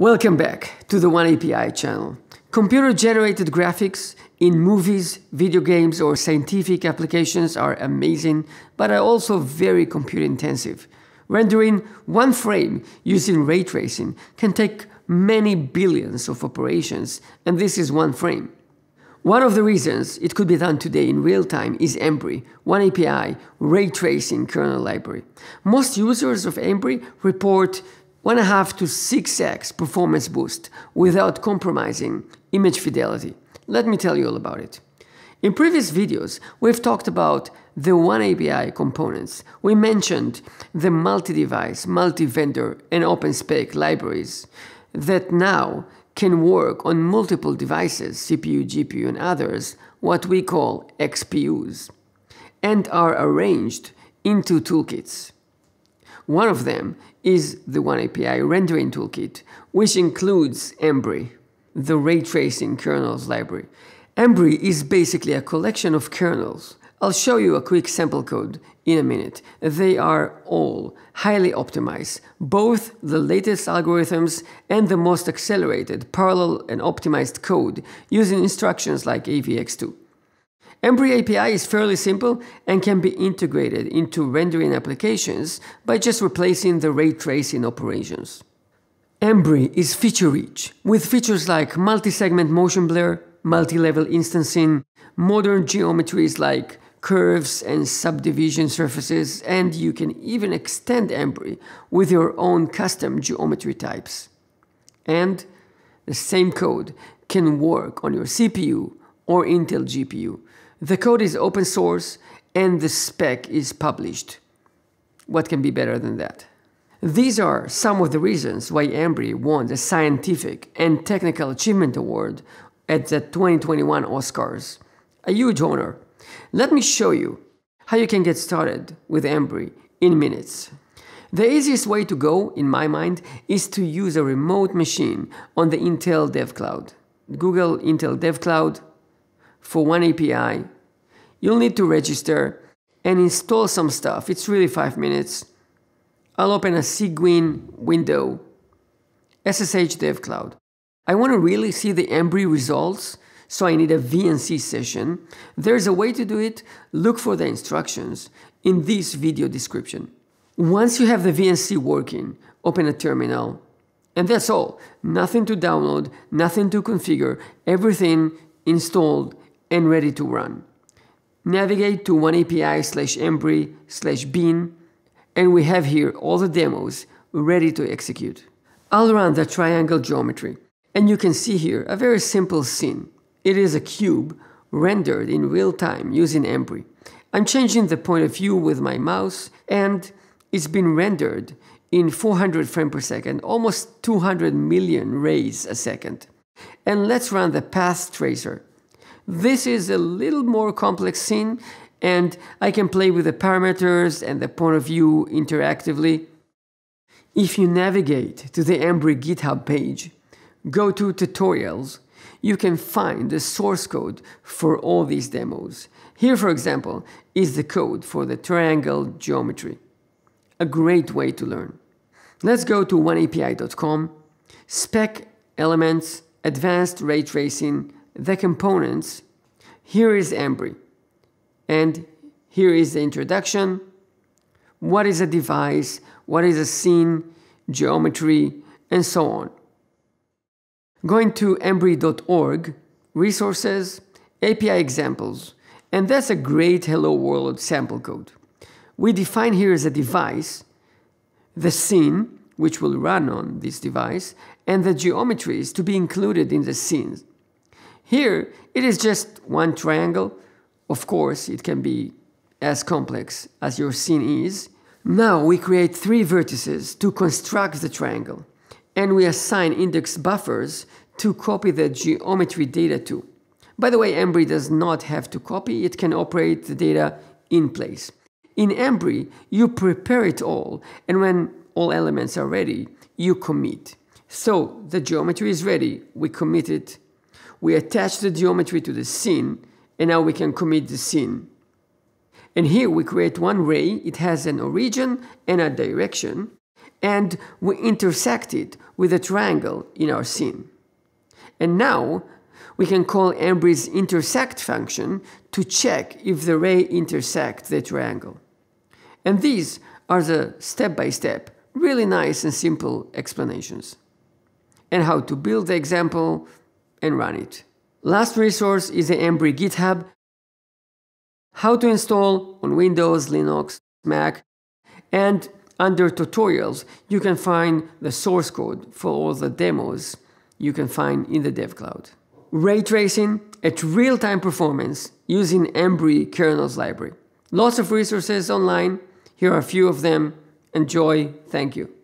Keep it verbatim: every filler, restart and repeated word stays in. Welcome back to the oneAPI channel. Computer-generated graphics in movies, video games, or scientific applications are amazing, but are also very compute-intensive. Rendering one frame using ray tracing can take many billions of operations, and this is one frame. One of the reasons it could be done today in real time is Embree, oneAPI Ray Tracing Kernel Library. Most users of Embree report one and a half to six x performance boost without compromising image fidelity. Let me tell you all about it. In previous videos, we've talked about the oneAPI components. We mentioned the multi-device, multi-vendor, and OpenSpec libraries that now can work on multiple devices, C P U, G P U, and others, what we call X P Us, and are arranged into toolkits. One of them is the oneAPI Rendering Toolkit, which includes Embree, the Ray Tracing Kernels Library. Embree is basically a collection of kernels. I'll show you a quick sample code in a minute. They are all highly optimized, both the latest algorithms and the most accelerated, parallel and optimized code using instructions like A V X two. Embree A P I is fairly simple and can be integrated into rendering applications by just replacing the ray tracing operations. Embree is feature-rich, with features like multi-segment motion blur, multi-level instancing, modern geometries like curves and subdivision surfaces, and you can even extend Embree with your own custom geometry types. And the same code can work on your C P U or Intel G P U. The code is open source and the spec is published. What can be better than that? These are some of the reasons why Embree won the Scientific and Technical Achievement Award at the twenty twenty-one Oscars. A huge honor. Let me show you how you can get started with Embree in minutes. The easiest way to go, in my mind, is to use a remote machine on the Intel Dev Cloud. Google Intel Dev Cloud for oneAPI. You'll need to register and install some stuff. It's really five minutes. I'll open a Cygwin window, S S H Dev Cloud. I want to really see the Embree results, so I need a V N C session. There's a way to do it. Look for the instructions in this video description. Once you have the V N C working, open a terminal. And that's all. Nothing to download, nothing to configure, everything installed and ready to run. Navigate to oneAPI slash Embree slash bin, and we have here all the demos ready to execute. I'll run the triangle geometry. And you can see here a very simple scene. It is a cube rendered in real time using Embree. I'm changing the point of view with my mouse, and it's been rendered in four hundred frames per second, almost two hundred million rays a second. And let's run the path tracer. This is a little more complex scene, and I can play with the parameters and the point of view interactively. If you navigate to the Embree GitHub page, go to tutorials, you can find the source code for all these demos. Here, for example, is the code for the triangle geometry. A great way to learn. Let's go to oneAPI dot com, spec elements, advanced ray tracing, the components. Here is Embree. And here is the introduction. What is a device? What is a scene? Geometry, and so on. Going to embree dot org, resources, A P I examples, and that's a great hello world sample code. We define here as a device, the scene, which will run on this device, and the geometries to be included in the scenes. Here, it is just one triangle. Of course, it can be as complex as your scene is. Now we create three vertices to construct the triangle, and we assign index buffers to copy the geometry data to. By the way, Embree does not have to copy, it can operate the data in place. In Embree, you prepare it all, and when all elements are ready, you commit. So the geometry is ready, we commit it, we attach the geometry to the scene, and now we can commit the scene. And here we create one ray, it has an origin and a direction, and we intersect it with a triangle in our scene. And now we can call Embree's intersect function to check if the ray intersects the triangle. And these are the step-by-step, really nice and simple explanations. And how to build the example and run it. Last resource is the Embree GitHub. How to install on Windows, Linux, Mac, and under tutorials you can find the source code for all the demos you can find in the DevCloud. Ray tracing at real-time performance using Embree kernels library. Lots of resources online. Here are a few of them. Enjoy. Thank you.